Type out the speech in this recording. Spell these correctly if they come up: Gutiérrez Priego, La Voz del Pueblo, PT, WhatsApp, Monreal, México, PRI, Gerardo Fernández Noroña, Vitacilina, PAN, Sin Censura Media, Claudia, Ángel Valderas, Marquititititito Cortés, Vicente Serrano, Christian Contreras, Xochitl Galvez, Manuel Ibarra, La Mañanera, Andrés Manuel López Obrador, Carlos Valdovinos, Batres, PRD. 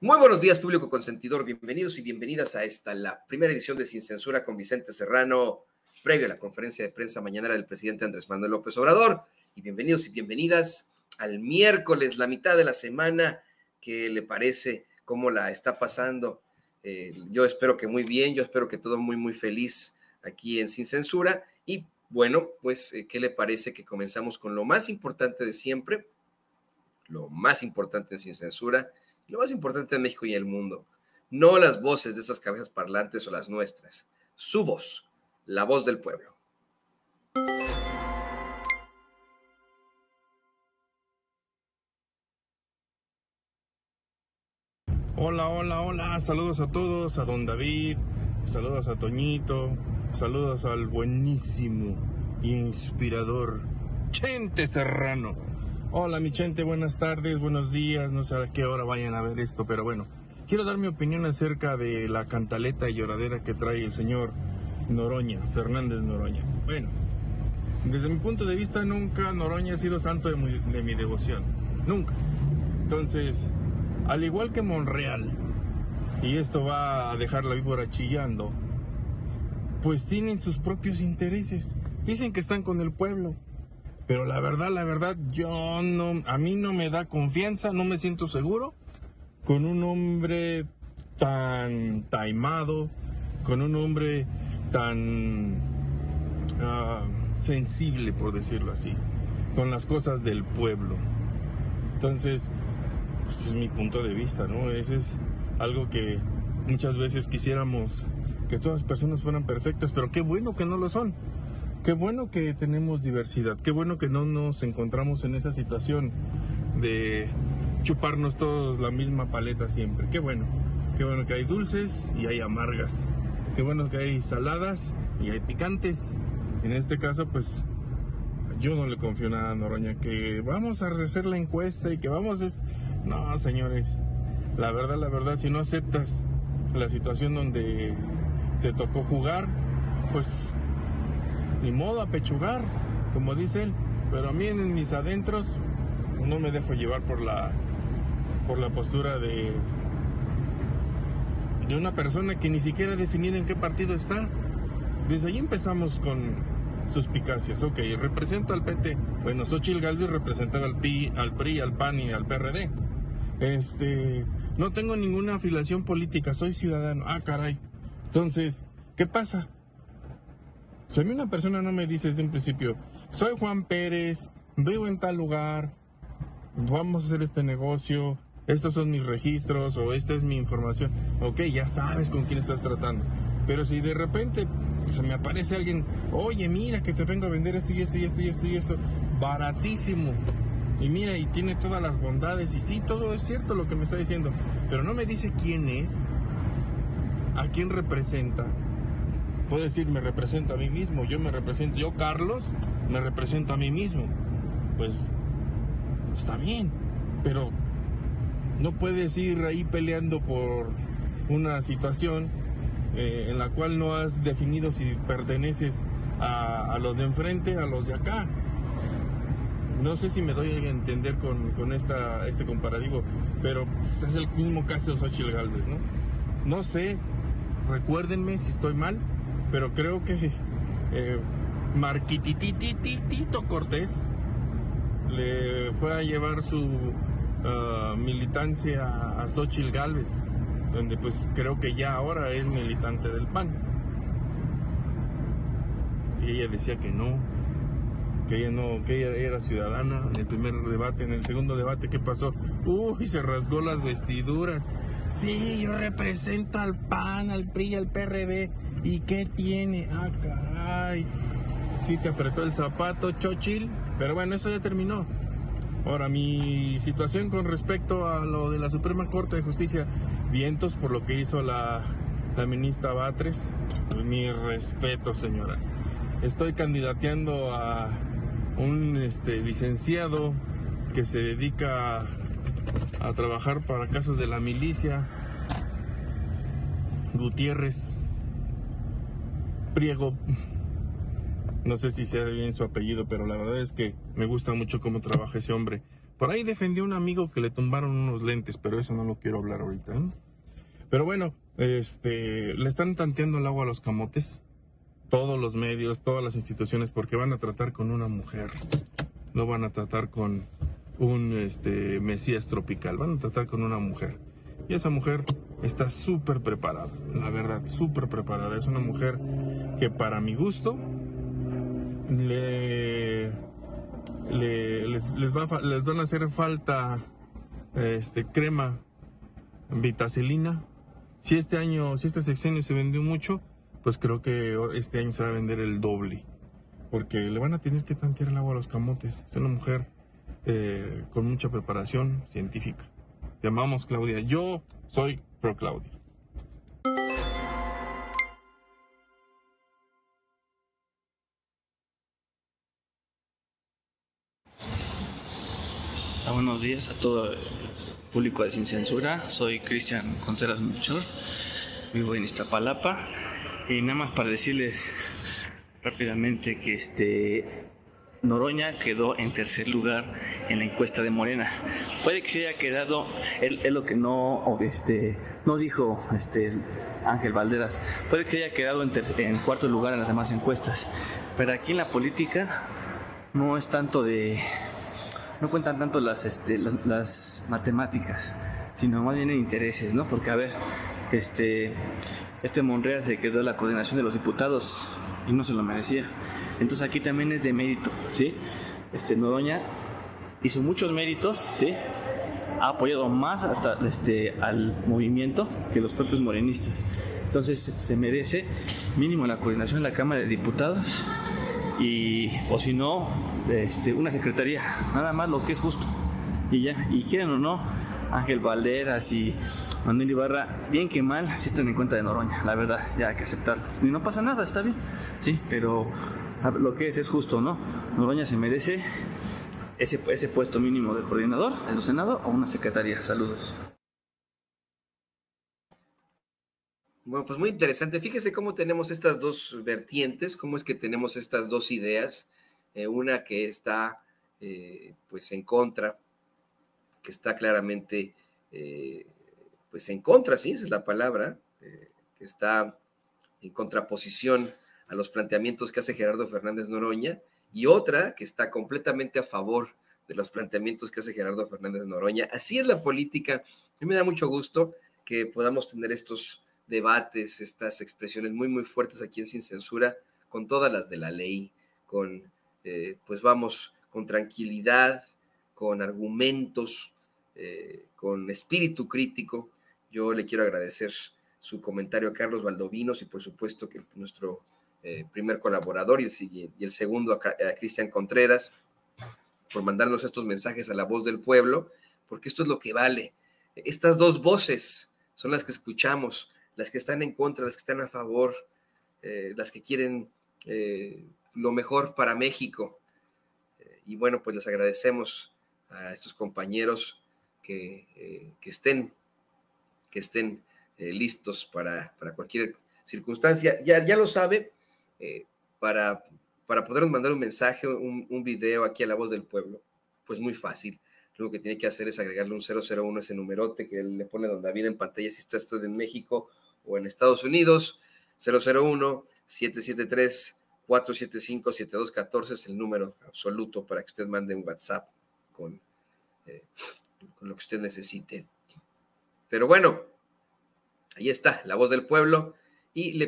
Muy buenos días, público consentidor. Bienvenidos y bienvenidas a esta, la primera edición de Sin Censura con Vicente Serrano, previo a la conferencia de prensa mañanera del presidente Andrés Manuel López Obrador. Y bienvenidos y bienvenidas al miércoles, la mitad de la semana. ¿Qué le parece? ¿Cómo la está pasando? Yo espero que muy bien, yo espero que todo muy, muy feliz aquí en Sin Censura. Y bueno, pues, ¿qué le parece que comenzamos con lo más importante de siempre? Lo más importante en Sin Censura, lo más importante de México y el mundo, no las voces de esas cabezas parlantes o las nuestras, su voz, la voz del pueblo. Hola, hola, hola, saludos a todos, a don David, saludos a Toñito, saludos al buenísimo e inspirador Chente Serrano. Hola mi gente, buenas tardes, buenos días, no sé a qué hora vayan a ver esto, pero bueno, quiero dar mi opinión acerca de la cantaleta y lloradera que trae el señor Noroña, Fernández Noroña. Bueno, desde mi punto de vista nunca Noroña ha sido santo de mi devoción, nunca. Entonces, al igual que Monreal, y esto va a dejar la víbora chillando, pues tienen sus propios intereses, dicen que están con el pueblo. Pero la verdad, yo no, a mí no me da confianza, no me siento seguro con un hombre tan taimado, con un hombre tan sensible, por decirlo así, con las cosas del pueblo. Entonces, pues es mi punto de vista, ¿no? Ese es algo que muchas veces quisiéramos que todas las personas fueran perfectas, pero qué bueno que no lo son. Qué bueno que tenemos diversidad, qué bueno que no nos encontramos en esa situación de chuparnos todos la misma paleta siempre. Qué bueno que hay dulces y hay amargas, qué bueno que hay saladas y hay picantes. En este caso, pues, yo no le confío nada a Noroña, que vamos a hacer la encuesta y que vamos a... No, señores, la verdad, si no aceptas la situación donde te tocó jugar, pues... ni modo, a pechugar, como dice él, pero a mí en mis adentros no me dejo llevar por la postura de una persona que ni siquiera ha definido en qué partido está. Desde ahí empezamos con suspicacias. Ok, represento al PT. Bueno, Xochitl Galvez representaba al PI, al PRI, al PAN y al PRD. No tengo ninguna afiliación política, soy ciudadano. Ah, caray. Entonces, ¿qué pasa? Si a mí una persona no me dice desde un principio, soy Juan Pérez, vivo en tal lugar, vamos a hacer este negocio, estos son mis registros o esta es mi información, ok, ya sabes con quién estás tratando. Pero si de repente se me aparece alguien, oye, mira que te vengo a vender esto y esto y esto y esto y esto, baratísimo, y mira, y tiene todas las bondades, y sí, todo es cierto lo que me está diciendo, pero no me dice quién es, a quién representa. Puedo decir, me represento a mí mismo, yo me represento, yo Carlos, me represento a mí mismo. Pues, está bien, pero no puedes ir ahí peleando por una situación en la cual no has definido si perteneces a los de enfrente, a los de acá. No sé si me doy a entender con este comparativo, pero es el mismo caso de Xochitl Galvez, ¿no? No sé, recuérdenme si estoy mal. Pero creo que Marquititititito Cortés le fue a llevar su militancia a Xochitl Galvez, donde pues creo que ya ahora es militante del PAN. Y ella decía que ella era ciudadana en el primer debate. En el segundo debate, ¿qué pasó? Uy, se rasgó las vestiduras. Sí, yo represento al PAN, al PRI, al PRD. ¿Y qué tiene? Ah, caray. Sí te apretó el zapato, Xochitl. Pero bueno, eso ya terminó. Ahora, mi situación con respecto a lo de la Suprema Corte de Justicia, vientos por lo que hizo la ministra Batres. Mi respeto, señora. Estoy candidateando a un licenciado que se dedica a trabajar para casos de la milicia, Gutiérrez Priego, no sé si sea bien su apellido, pero la verdad es que me gusta mucho cómo trabaja ese hombre. Por ahí defendió a un amigo que le tumbaron unos lentes, pero eso no lo quiero hablar ahorita, ¿eh? Pero bueno, le están tanteando el agua a los camotes. Todos los medios, todas las instituciones, porque van a tratar con una mujer. No van a tratar con un mesías tropical, van a tratar con una mujer. Y esa mujer está súper preparada, la verdad, súper preparada. Es una mujer que para mi gusto les van a hacer falta crema vitacilina. Si este sexenio se vendió mucho, pues creo que este año se va a vender el doble, porque le van a tener que tantear el agua a los camotes. Es una mujer con mucha preparación científica. Te amamos, Claudia. Yo soy pro Claudia. Buenos días a todo el público de Sin Censura. Soy Christian Contreras, vivo en Iztapalapa. Y nada más para decirles rápidamente que Noroña quedó en tercer lugar en la encuesta de Morena. Puede que se haya quedado, es lo que no dijo Ángel Valderas, puede que se haya quedado en cuarto lugar en las demás encuestas. Pero aquí en la política no es tanto no cuentan tanto las matemáticas, sino más bien intereses, ¿no? Porque a ver, Monreal se quedó en la coordinación de los diputados y no se lo merecía. Entonces aquí también es de mérito, ¿sí? Noroña hizo muchos méritos, ¿sí? Ha apoyado más hasta al movimiento que los propios morenistas. Entonces se merece mínimo la coordinación de la Cámara de Diputados y, o si no, una secretaría, nada más lo que es justo. Y ya, y quieran o no, Ángel Valderas y Manuel Ibarra, bien que mal, sí están en cuenta de Noroña, la verdad, ya hay que aceptarlo. Y no pasa nada, está bien, sí, pero lo que es justo, ¿no? Noroña se merece ese puesto mínimo de coordinador en el Senado o una secretaría. Saludos. Bueno, pues muy interesante. Fíjese cómo tenemos estas dos vertientes, cómo es que tenemos estas dos ideas. Una que está pues en contra, que está claramente pues en contra, sí, esa es la palabra, que está en contraposición a los planteamientos que hace Gerardo Fernández Noroña, y otra que está completamente a favor de los planteamientos que hace Gerardo Fernández Noroña. Así es la política. A mí me da mucho gusto que podamos tener estos debates, estas expresiones muy, muy fuertes aquí en Sin Censura, con todas las de la ley, con, pues vamos, con tranquilidad, con argumentos, con espíritu crítico. Yo le quiero agradecer su comentario a Carlos Valdovinos y por supuesto que nuestro primer colaborador y el segundo a Christian Contreras, por mandarnos estos mensajes a La Voz del Pueblo, porque esto es lo que vale. Estas dos voces son las que escuchamos, las que están en contra, las que están a favor, las que quieren lo mejor para México. Y bueno, pues les agradecemos a estos compañeros que estén listos para cualquier circunstancia. Ya lo sabe. Para podernos mandar un mensaje, un video aquí a La Voz del Pueblo, pues muy fácil. Lo único que tiene que hacer es agregarle un 001 a ese numerote que le pone don David en pantalla si está esto en México o en Estados Unidos. 001-773-475-7214 es el número absoluto para que usted mande un WhatsApp con lo que usted necesite. Pero bueno, ahí está, La Voz del Pueblo. Y le